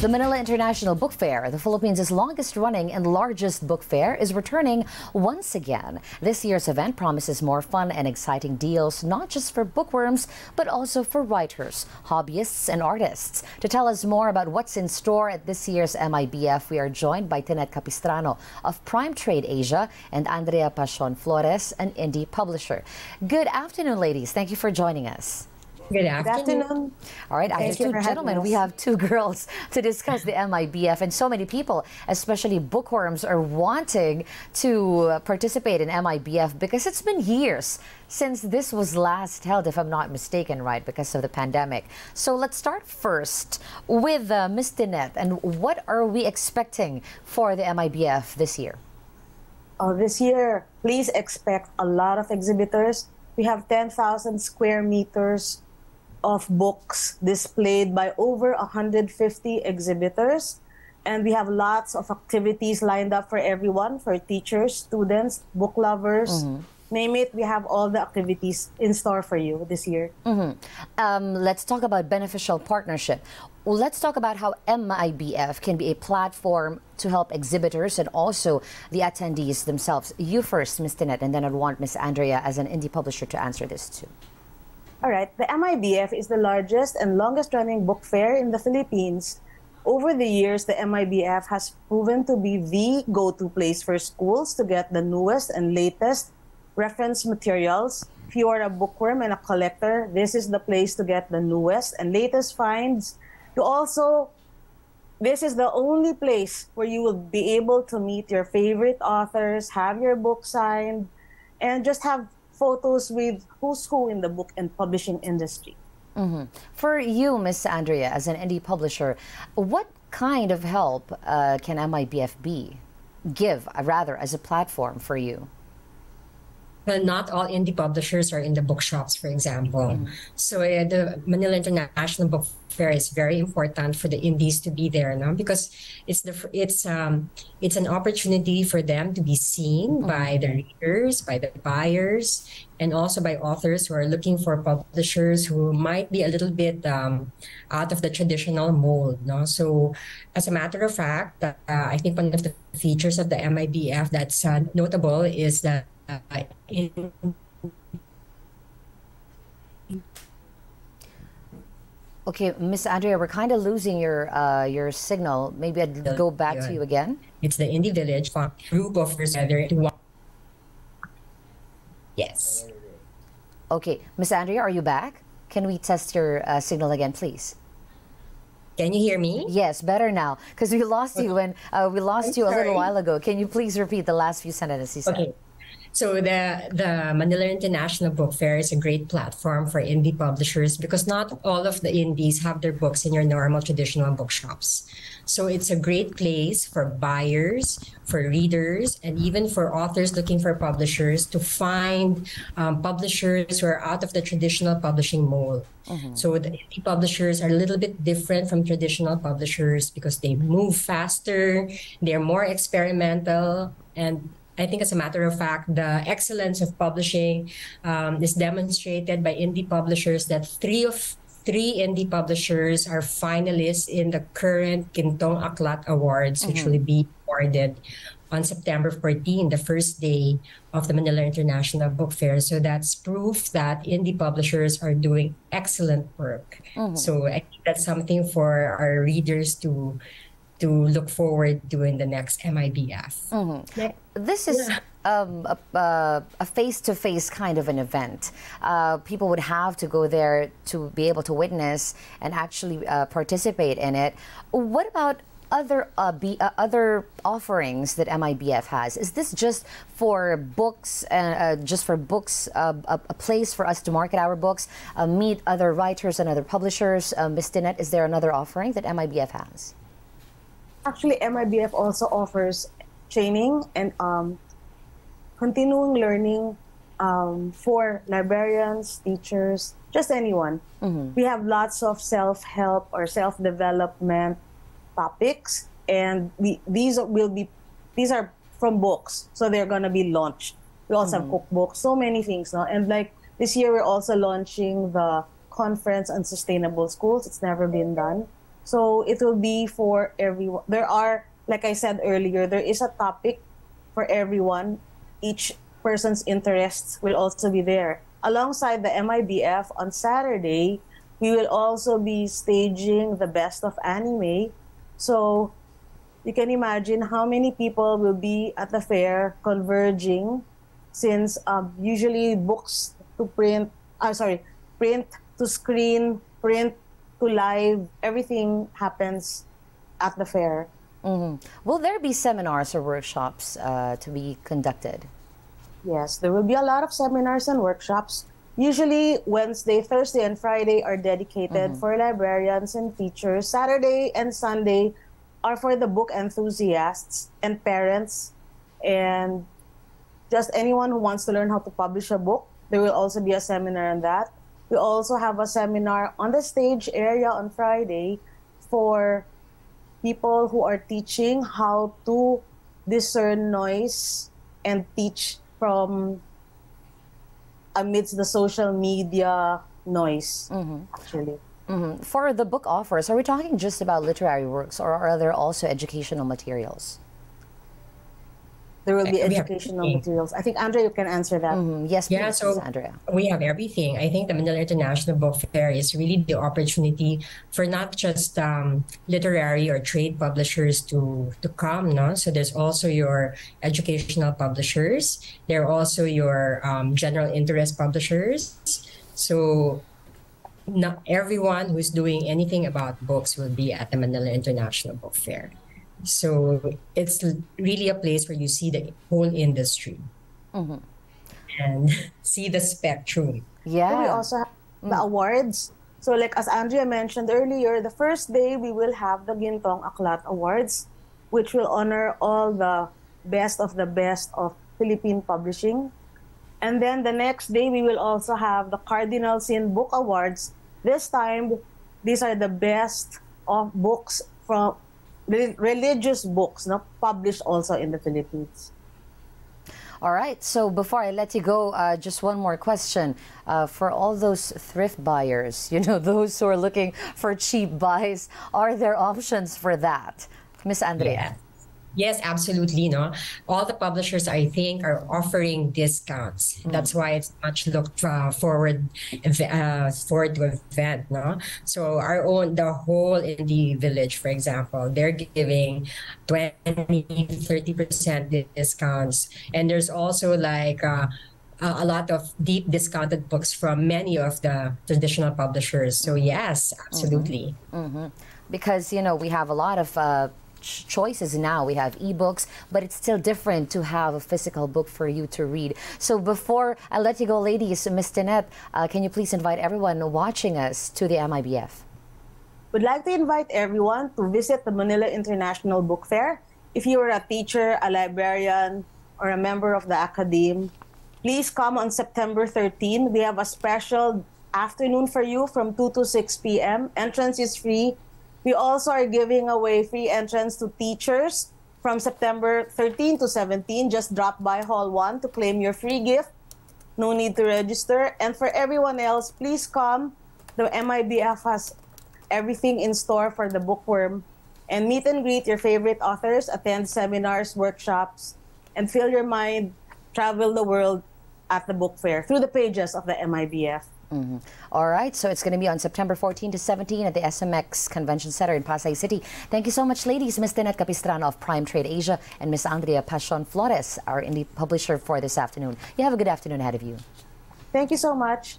The Manila International Book Fair, the Philippines' longest-running and largest book fair, is returning once again. This year's event promises more fun and exciting deals, not just for bookworms, but also for writers, hobbyists, and artists. To tell us more about what's in store at this year's MIBF, we are joined by Tinette Capistrano of Prime Trade Asia and Andrea Pasion-Flores, an indie publisher. Good afternoon, ladies. Thank you for joining us. Good afternoon. All right, after two gentlemen, we have two girls to discuss the MIBF, and so many people, especially bookworms, are wanting to participate in MIBF because it's been years since this was last held, if I'm not mistaken, right, because of the pandemic. So let's start first with Ms. Tinette, and what are we expecting for the MIBF this year? This year, please expect a lot of exhibitors. We have 10,000 square meters of books displayed by over 150 exhibitors, and we have lots of activities lined up for everyone, for teachers, students, book lovers, name it. We have all the activities in store for you this year. Let's talk about beneficial partnership. Well, let's talk about how MIBF can be a platform to help exhibitors and also the attendees themselves. You first, Ms. Tinette, and then I'd want Ms. Andrea as an indie publisher to answer this too. All right. The MIBF is the largest and longest-running book fair in the Philippines. Over the years, the MIBF has proven to be the go-to place for schools to get the newest and latest reference materials. If you are a bookworm and a collector, this is the place to get the newest and latest finds. You also, this is the only place where you will be able to meet your favorite authors, have your book signed, and just have photos with who's who in the book and publishing industry. For you, Ms. Andrea, as an indie publisher, what kind of help can MIBF give as a platform for you? Well, not all indie publishers are in the bookshops, for example. So the Manila International Book Fair is very important for the indies to be there, no? Because it's an opportunity for them to be seen by the readers, by the buyers, and also by authors who are looking for publishers who might be a little bit out of the traditional mold, no? So as a matter of fact, I think one of the features of the MIBF that's notable is that Okay, Ms. Andrea, we're kind of losing your signal. Maybe I'd go back to you again. It's the Indie Village group of together. Yes. Okay, Ms. Andrea, are you back? Can we test your signal again, please? Can you hear me? Yes, better now, because we lost you when we lost you a little while ago. Can you please repeat the last few sentences you said? Okay. So the Manila International Book Fair is a great platform for indie publishers because not all of the indies have their books in your normal traditional bookshops. So it's a great place for buyers, for readers, and even for authors looking for publishers to find publishers who are out of the traditional publishing mold. So the indie publishers are a little bit different from traditional publishers because they move faster, they're more experimental, and I think as a matter of fact, the excellence of publishing is demonstrated by indie publishers that three indie publishers are finalists in the current Gintong Aklat Awards, which will be awarded on September 14, the first day of the Manila International Book Fair. So that's proof that indie publishers are doing excellent work. So I think that's something for our readers to look forward to in the next MIBF. This is a face-to-face kind of an event. People would have to go there to be able to witness and actually participate in it. What about other other offerings that MIBF has? Is this just for books, a place for us to market our books, meet other writers and other publishers? Ms. Tinette, is there another offering that MIBF has? Actually, MIBF also offers training and continuing learning for librarians, teachers, just anyone. We have lots of self-help or self-development topics, and these are from books, so they're gonna be launched. We also have cookbooks, so many things now. And like this year, we're also launching the conference on sustainable schools. It's never been done. So it will be for everyone. There are, like I said earlier, there is a topic for everyone. Each person's interests will also be there. Alongside the MIBF, on Saturday, we will also be staging the Best of Anime. So you can imagine how many people will be at the fair converging, since usually books to print, print to screen, print to live, everything happens at the fair. Mm-hmm. Will there be seminars or workshops to be conducted? Yes, there will be a lot of seminars and workshops. Usually, Wednesday, Thursday, and Friday are dedicated for librarians and teachers. Saturday and Sunday are for the book enthusiasts and parents and just anyone who wants to learn how to publish a book. There will also be a seminar on that. We also have a seminar on the stage area on Friday for people who are teaching how to discern noise and teach from amidst the social media noise, actually. Mm-hmm. For the book offers, are we talking just about literary works, or are there also educational materials? There will be educational materials. I think, Andrea, you can answer that. Yes, please, so Andrea. We have everything. I think the Manila International Book Fair is really the opportunity for not just literary or trade publishers to come. No? So there's also your educational publishers. There are also your general interest publishers. So not everyone who's doing anything about books will be at the Manila International Book Fair. So it's really a place where you see the whole industry and see the spectrum. Yeah. And we also have the awards. So like as Andrea mentioned earlier, the first day we will have the Gintong Aklat Awards, which will honor all the best of Philippine publishing. And then the next day we will also have the Cardinal Sin Book Awards. This time, these are the best of books from religious books, no, published also in the Philippines. All right. So before I let you go, just one more question. For all those thrift buyers, you know, those who are looking for cheap buys, are there options for that? Miss Andrea. Yes, absolutely. No, all the publishers, I think, are offering discounts. That's why it's much looked forward to event. No, so our own, the whole indie village, for example, they're giving 20-30% discounts, and there's also like a lot of deep discounted books from many of the traditional publishers. So yes, absolutely. Because you know we have a lot of choices now. We have ebooks, but it's still different to have a physical book for you to read. So before I let you go, ladies, Ms. Tinette, can you please invite everyone watching us to the MIBF? We'd like to invite everyone to visit the Manila International Book Fair. If you are a teacher, a librarian, or a member of the academe, please come on September 13. We have a special afternoon for you from 2 to 6 p.m. Entrance is free. We also are giving away free entrance to teachers from September 13 to 17. Just drop by Hall 1 to claim your free gift. No need to register. And for everyone else, please come. The MIBF has everything in store for the bookworm. And meet and greet your favorite authors, attend seminars, workshops, and fill your mind, travel the world at the book fair through the pages of the MIBF. All right, so it's going to be on September 14 to 17 at the SMX Convention Center in Pasay City. Thank you so much, ladies. Ms. Tinette Capistrano of Prime Trade Asia and Ms. Andrea Pasion-Flores, our indie publisher for this afternoon. You have a good afternoon ahead of you. Thank you so much.